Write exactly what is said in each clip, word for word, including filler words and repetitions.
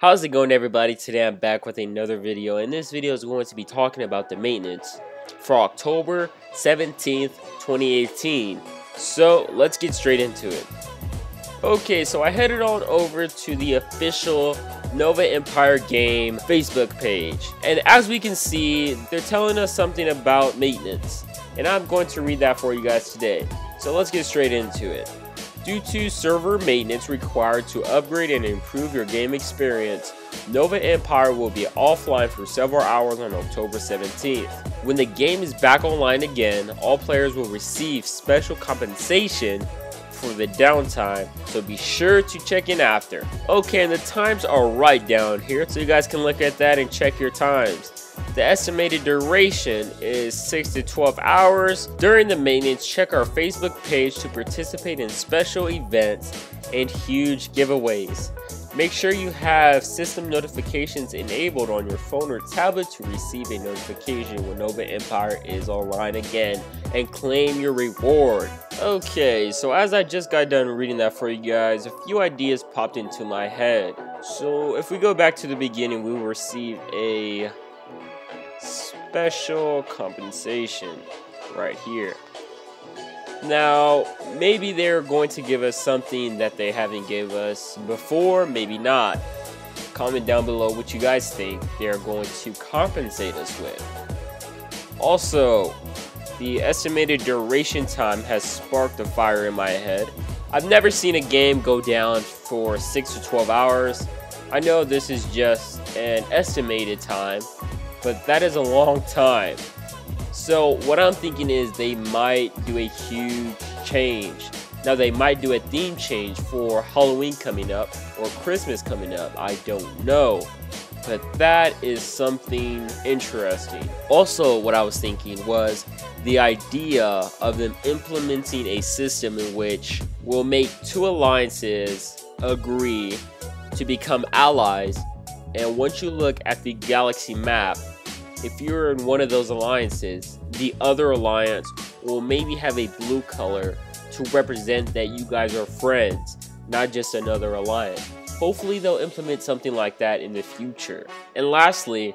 How's it going, everybody? Today I'm back with another video, and this video is going to be talking about the maintenance for October seventeenth twenty eighteen. So let's get straight into it. Okay, so I headed on over to the official Nova Empire game Facebook page, and as we can see, they're telling us something about maintenance, and I'm going to read that for you guys today. So let's get straight into it. Due to server maintenance required to upgrade and improve your game experience, Nova Empire will be offline for several hours on October seventeenth. When the game is back online again, all players will receive special compensation for the downtime, so be sure to check in after. Okay, and the times are right down here, so you guys can look at that and check your times. The estimated duration is six to twelve hours. During the maintenance, check our Facebook page to participate in special events and huge giveaways. Make sure you have system notifications enabled on your phone or tablet to receive a notification when Nova Empire is online again and claim your reward. Okay, so as I just got done reading that for you guys, a few ideas popped into my head. So if we go back to the beginning, we will receive a special compensation right here. Now, maybe they're going to give us something that they haven't gave us before, maybe not. Comment down below what you guys think they're going to compensate us with. Also, the estimated duration time has sparked a fire in my head. I've never seen a game go down for six to twelve hours. I know this is just an estimated time, but that is a long time. So what I'm thinking is they might do a huge change. Now, they might do a theme change for Halloween coming up or Christmas coming up, I don't know, but that is something interesting. Also, what I was thinking was the idea of them implementing a system in which we'll make two alliances agree to become allies. And once you look at the galaxy map, if you're in one of those alliances, the other alliance will maybe have a blue color to represent that you guys are friends, not just another alliance. Hopefully they'll implement something like that in the future. And lastly,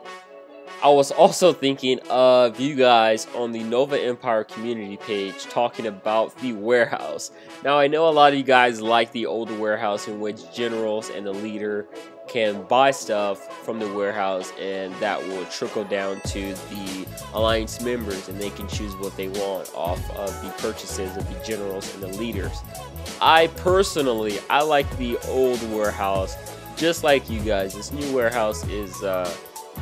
I was also thinking of you guys on the Nova Empire community page talking about the warehouse. Now, I know a lot of you guys like the old warehouse in which generals and the leader can buy stuff from the warehouse, and that will trickle down to the alliance members, and they can choose what they want off of the purchases of the generals and the leaders. I personally, I like the old warehouse just like you guys. This new warehouse is uh,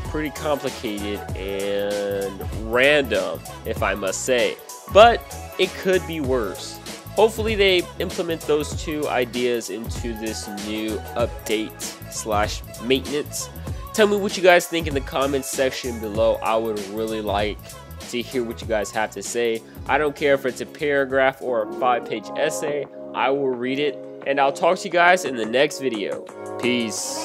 pretty complicated and random, if I must say, but it could be worse. Hopefully they implement those two ideas into this new update slash maintenance. Tell me what you guys think in the comments section below. I would really like to hear what you guys have to say. I don't care if it's a paragraph or a five-page essay. I will read it, and I'll talk to you guys in the next video. Peace.